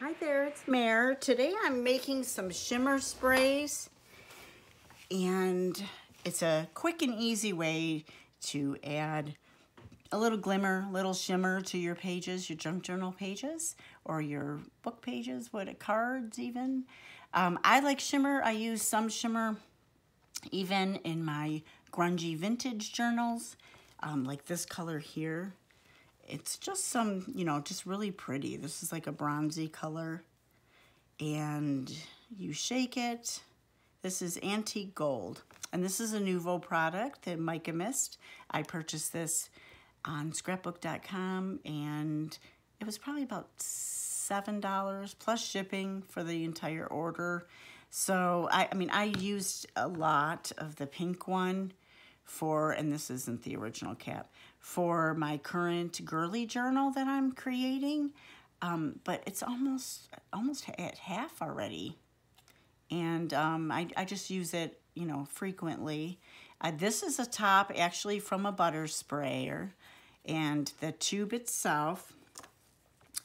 Hi there, it's Mare. Today I'm making some shimmer sprays, and it's a quick and easy way to add a little glimmer, little shimmer to your pages, your junk journal pages, or your book pages, cards even. I like shimmer. I use some shimmer even in my grungy vintage journals, like this color here. It's just some, you know, just really pretty. This is like a bronzy color. And you shake it. This is Antique Gold. And this is a Nuvo product, the Mica Mist. I purchased this on scrapbook.com, and it was probably about $7 plus shipping for the entire order. So, I used a lot of the pink one and this isn't the original cap, for my current girly journal that I'm creating, but it's almost at half already, and I just use it, you know, frequently. This is a top actually from a butter sprayer, and the tube itself,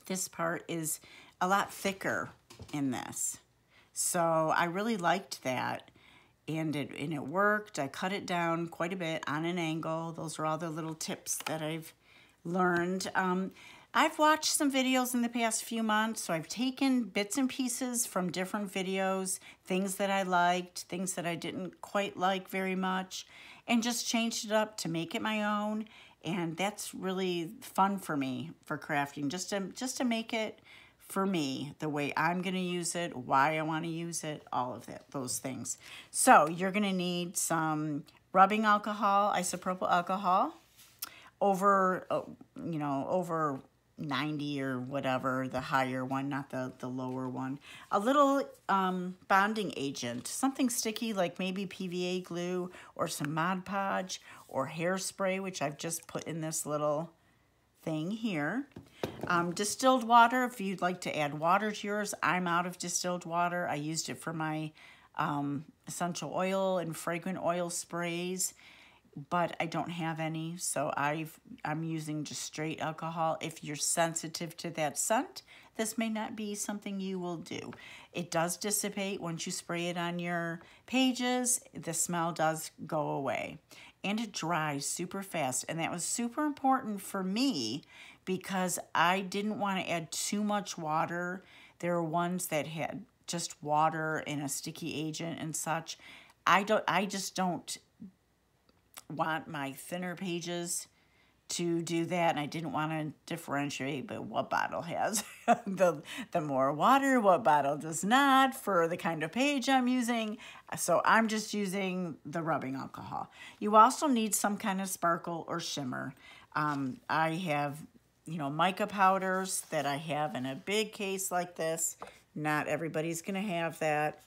this part is a lot thicker in this, so I really liked that. And it worked. I cut it down quite a bit on an angle. Those are all the little tips that I've learned. I've watched some videos in the past few months, so I've taken bits and pieces from different videos, things that I liked, things that I didn't quite like very much, and just changed it up to make it my own. And that's really fun for me, for crafting, just to make it for me, the way I'm gonna use it, why I wanna use it, all of that, those things. So you're gonna need some rubbing alcohol, isopropyl alcohol, over 90 or whatever, the higher one, not the lower one. A little bonding agent, something sticky like maybe PVA glue or some Mod Podge or hairspray, which I've just put in this little thing here. Distilled water, if you'd like to add water to yours. I'm out of distilled water. I used it for my essential oil and fragrant oil sprays, but I don't have any, so I'm using just straight alcohol. If you're sensitive to that scent, this may not be something you will do. It does dissipate once you spray it on your pages. The smell does go away. And it dries super fast. And that was super important for me because I didn't want to add too much water. There are ones that had just water and a sticky agent and such. I just don't want my thinner pages to do that, and I didn't want to differentiate, but what bottle has the more water, what bottle does not, for the kind of page I'm using. So I'm just using the rubbing alcohol. You also need some kind of sparkle or shimmer. I have, you know, mica powders that I have in a big case like this. Not everybody's gonna have that.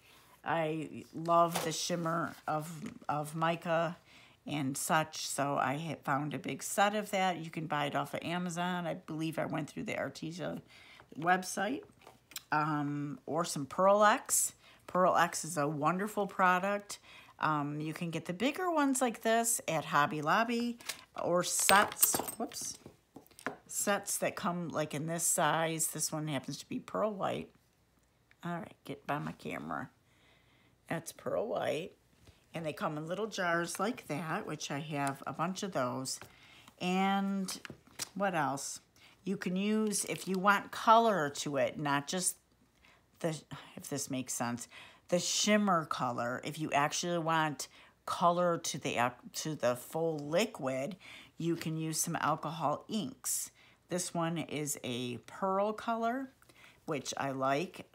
I love the shimmer of mica and such, so I had found a big set of that. You can buy it off of Amazon. I believe I went through the Arteza website, or some Pearl X. Pearl X is a wonderful product. You can get the bigger ones like this at Hobby Lobby, or sets that come like in this size. This one happens to be pearl white. All right, get by my camera. That's pearl white. And they come in little jars like that, which I have a bunch of those. And what else? You can use, if you want color to it, not just the, if this makes sense, the shimmer color. If you actually want color to the full liquid, you can use some alcohol inks. This one is a pearl color, which I like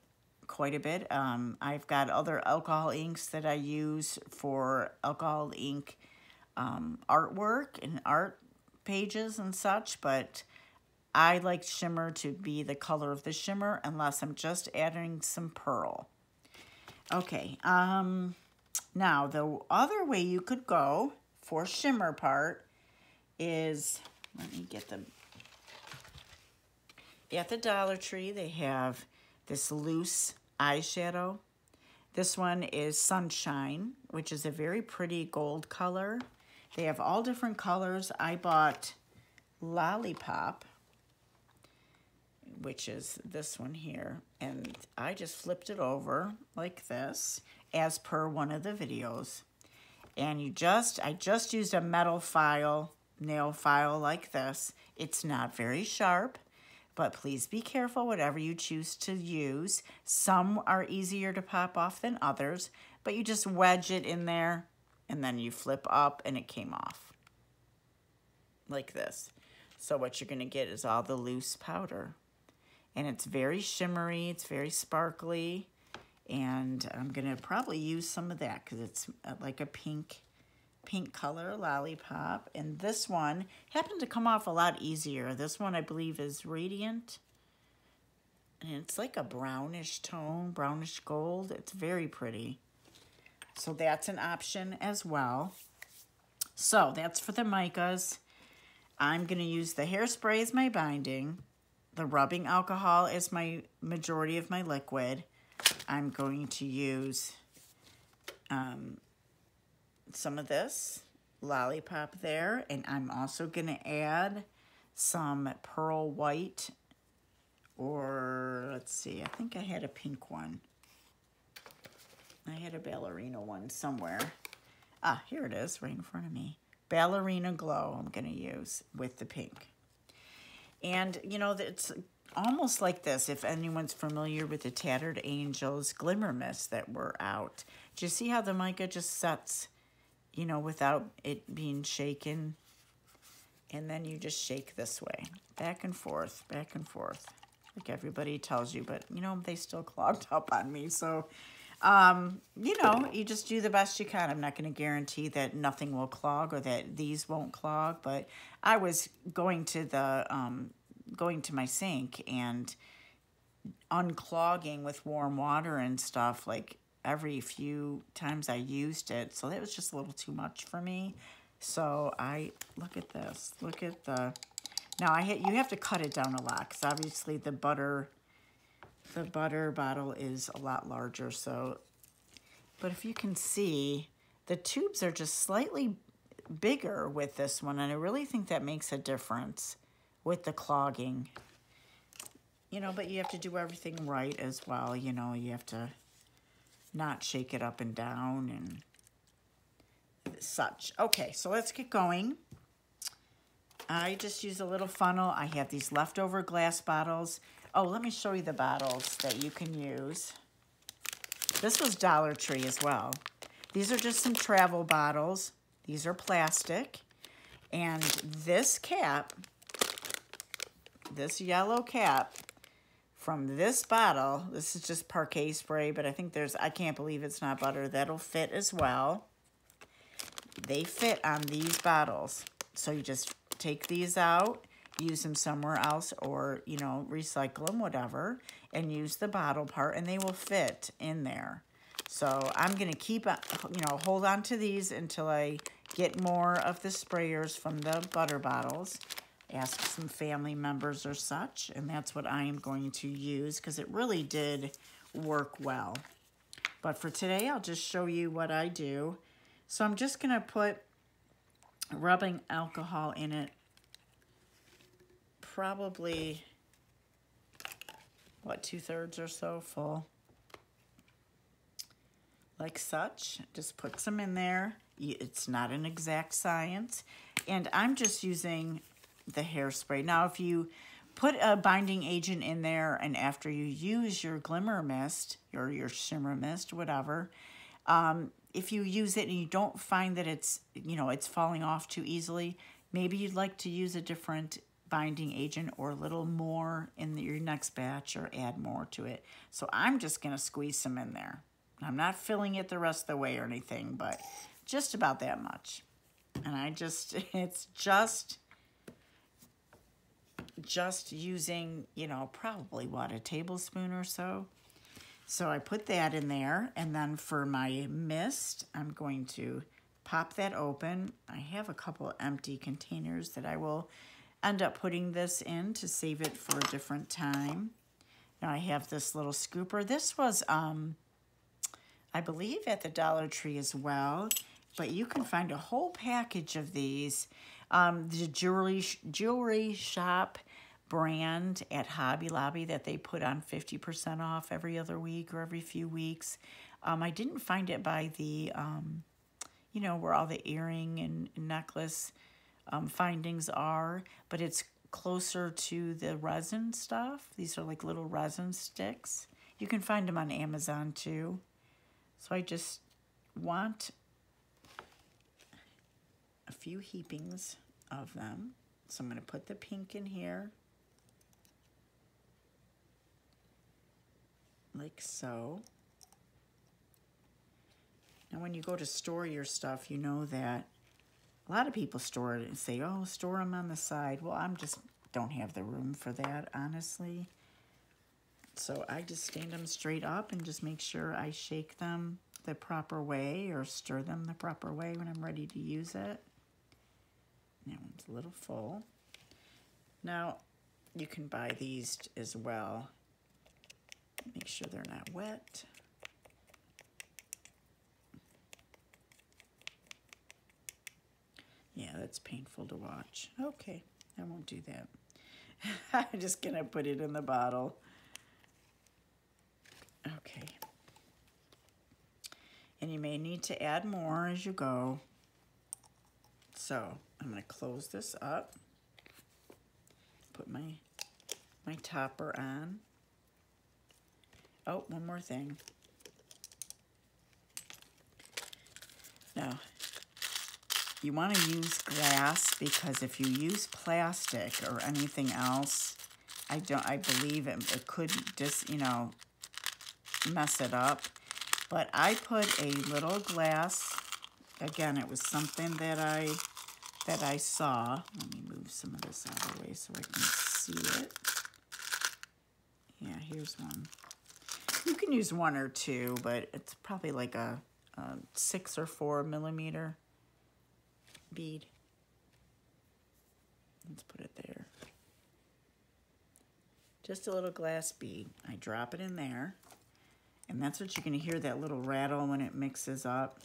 quite a bit. I've got other alcohol inks that I use for alcohol ink artwork and art pages and such, but I like shimmer to be the color of the shimmer unless I'm just adding some pearl. Okay, now the other way you could go for shimmer part is, let me get them. At the Dollar Tree, they have this loose eyeshadow. This one is Sunshine, which is a very pretty gold color. They have all different colors. I bought Lollipop, which is this one here. And I just flipped it over like this, as per one of the videos. And I just used a metal file, nail file like this. It's not very sharp, but please be careful whatever you choose to use. Some are easier to pop off than others, but you just wedge it in there and then you flip up and it came off like this. So what you're gonna get is all the loose powder. And it's very shimmery, it's very sparkly. And I'm gonna probably use some of that because it's like a pink color lollipop. And this one happened to come off a lot easier. This one I believe is Radiant. And it's like a brownish tone, brownish gold. It's very pretty. So that's an option as well. So that's for the micas. I'm gonna use the hairspray as my binding, the rubbing alcohol as my majority of my liquid. I'm going to use some of this lollipop there, and I'm also going to add some pearl white, or let's see, I think I had a pink one. I had a ballerina one somewhere. Ah, here it is right in front of me. Ballerina Glow I'm going to use with the pink. And, you know, it's almost like this, if anyone's familiar with the Tattered Angels Glimmer Mist that were out. Do you see how the mica just sets, you know, without it being shaken? And then you just shake this way, back and forth, like everybody tells you. But, you know, they still clogged up on me. So, you know, you just do the best you can. I'm not going to guarantee that nothing will clog or that these won't clog. But I was going to the... going to my sink and unclogging with warm water and stuff like every few times I used it. So that was just a little too much for me. So I, look at this, look at the, now you have to cut it down a lot because obviously the butter bottle is a lot larger. So, but if you can see, the tubes are just slightly bigger with this one. And I really think that makes a difference with the clogging, you know, but you have to do everything right as well. You know, you have to not shake it up and down and such. Okay, so let's get going. I just use a little funnel. I have these leftover glass bottles. Oh, let me show you the bottles that you can use. This was Dollar Tree as well. These are just some travel bottles. These are plastic. And this cap, this yellow cap from this bottle, this is just parquet spray, but I think there's, I can't believe it's not butter, that'll fit as well. They fit on these bottles. So you just take these out, use them somewhere else, or, you know, recycle them, whatever, and use the bottle part, and they will fit in there. So I'm going to keep, you know, hold on to these until I get more of the sprayers from the butter bottles. Ask some family members or such, and that's what I am going to use because it really did work well. But for today, I'll just show you what I do. So I'm just going to put rubbing alcohol in it, probably, what, 2/3 or so full, like such. Just put some in there. It's not an exact science. And I'm just using the hairspray. Now, if you put a binding agent in there and after you use your glimmer mist or your shimmer mist, whatever, if you use it and you don't find that it's, you know, it's falling off too easily, maybe you'd like to use a different binding agent or a little more in your next batch or add more to it. So I'm just going to squeeze some in there. I'm not filling it the rest of the way or anything, but just about that much. And I just, it's just using, you know, probably, what, a tablespoon or so. So I put that in there, and then for my mist, I'm going to pop that open. I have a couple empty containers that I will end up putting this in to save it for a different time. Now I have this little scooper. This was, I believe, at the Dollar Tree as well, but you can find a whole package of these. The jewelry shop brand at Hobby Lobby that they put on 50% off every other week or every few weeks. I didn't find it by the, you know, where all the earring and necklace findings are, but it's closer to the resin stuff. These are like little resin sticks. You can find them on Amazon too. So I just want a few heapings of them. So I'm going to put the pink in here, like so. Now when you go to store your stuff, you know that a lot of people store it and say, oh, store them on the side. Well, I'm just don't have the room for that, honestly. So I just stand them straight up and just make sure I shake them the proper way or stir them the proper way when I'm ready to use it. That one's a little full. Now, you can buy these as well. Make sure they're not wet. Yeah, that's painful to watch. Okay, I won't do that. I'm just gonna put it in the bottle. Okay. And you may need to add more as you go. So I'm going to close this up, put my topper on. Oh, one more thing. Now, you want to use glass because if you use plastic or anything else, I believe it could just, you know, mess it up. But I put a little glass. Again, it was something that I saw. Let me move some of this out of the way so I can see it. Yeah, here's one. You can use one or two, but it's probably like a 6 or 4 millimeter bead. Let's put it there. Just a little glass bead. I drop it in there, and that's what you're gonna hear, that little rattle when it mixes up.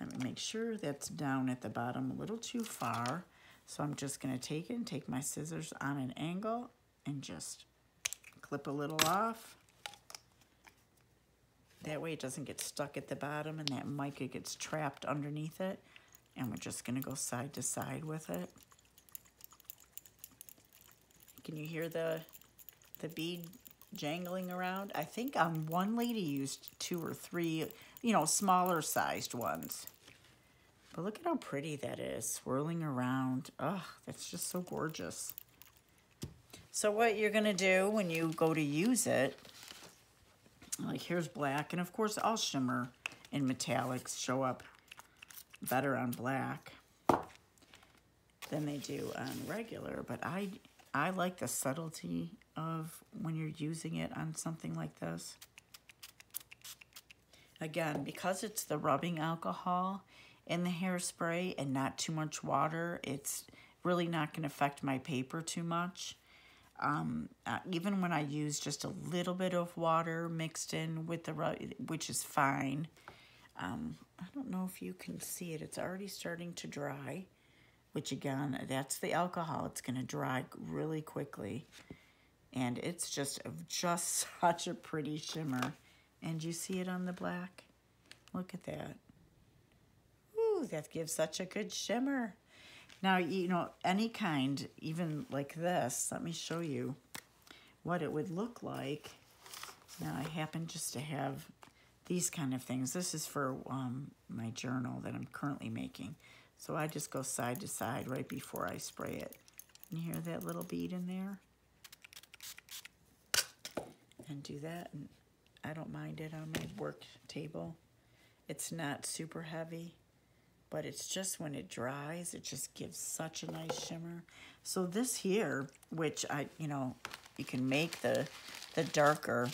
Let me make sure that's down at the bottom a little too far. So I'm just going to take it and take my scissors on an angle and just clip a little off. That way it doesn't get stuck at the bottom and that mica gets trapped underneath it. And we're just going to go side to side with it. Can you hear the bead jangling around? I think one lady used 2 or 3, you know, smaller sized ones. But look at how pretty that is, swirling around. Ugh, that's just so gorgeous. So what you're gonna do when you go to use it, like here's black, and of course all shimmer and metallics show up better on black than they do on regular, but I like the subtlety of when you're using it on something like this. Again, because it's the rubbing alcohol in the hairspray and not too much water, it's really not going to affect my paper too much. Even when I use just a little bit of water mixed in with the rub, which is fine. I don't know if you can see it. It's already starting to dry, which again, that's the alcohol. It's going to dry really quickly. And it's just such a pretty shimmer. And you see it on the black? Look at that. Ooh, that gives such a good shimmer. Now, you know, any kind, even like this, let me show you what it would look like. Now, I happen just to have these kind of things. This is for my journal that I'm currently making. So I just go side to side right before I spray it. You hear that little bead in there? And do that, and I don't mind it on my work table. It's not super heavy, but it's just when it dries, it just gives such a nice shimmer. So this here, which I, you know, you can make the darker.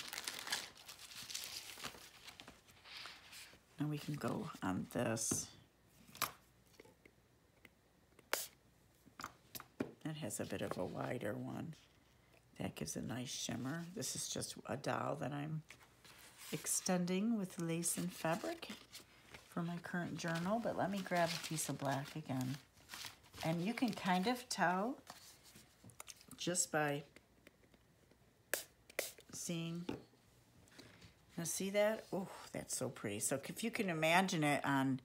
And we can go on this. That has a bit of a wider one. That gives a nice shimmer. This is just a dowel that I'm extending with lace and fabric for my current journal, but let me grab a piece of black again. And you can kind of tell just by seeing. Now see that? Oh, that's so pretty. So if you can imagine it on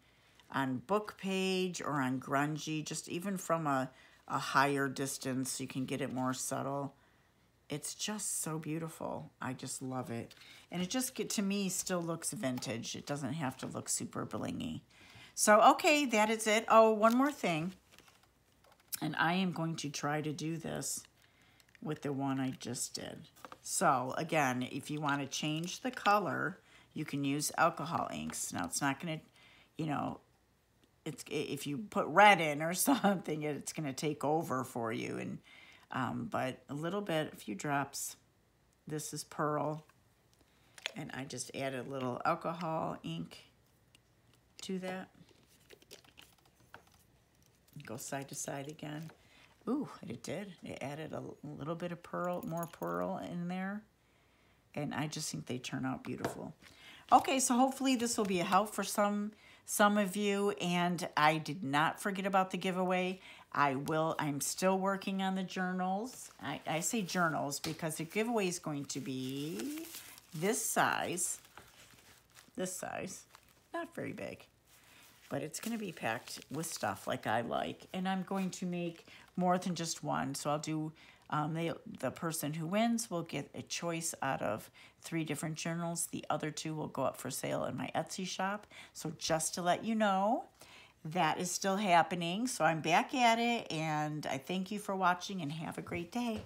book page or on grungy, just even from a higher distance, you can get it more subtle. It's just so beautiful. I just love it. And it just, to me, still looks vintage. It doesn't have to look super blingy. So, okay, that is it. Oh, one more thing. And I am going to try to do this with the one I just did. So, again, if you want to change the color, you can use alcohol inks. Now, it's not going to, you know, if you put red in or something, it's going to take over for you. And but a little bit, a few drops. This is Pearl. And I just added a little alcohol ink to that. Go side to side again. Ooh, it did. It added a little bit of pearl, more pearl in there. And I just think they turn out beautiful. Okay, so hopefully this will be a help for some of you. And I did not forget about the giveaway. I'm still working on the journals. I say journals because the giveaway is going to be this size, not very big, but it's gonna be packed with stuff like I like. And I'm going to make more than just one. So I'll do, the person who wins will get a choice out of 3 different journals. The other 2 will go up for sale in my Etsy shop. So just to let you know, that is still happening. So I'm back at it, and I thank you for watching, and have a great day.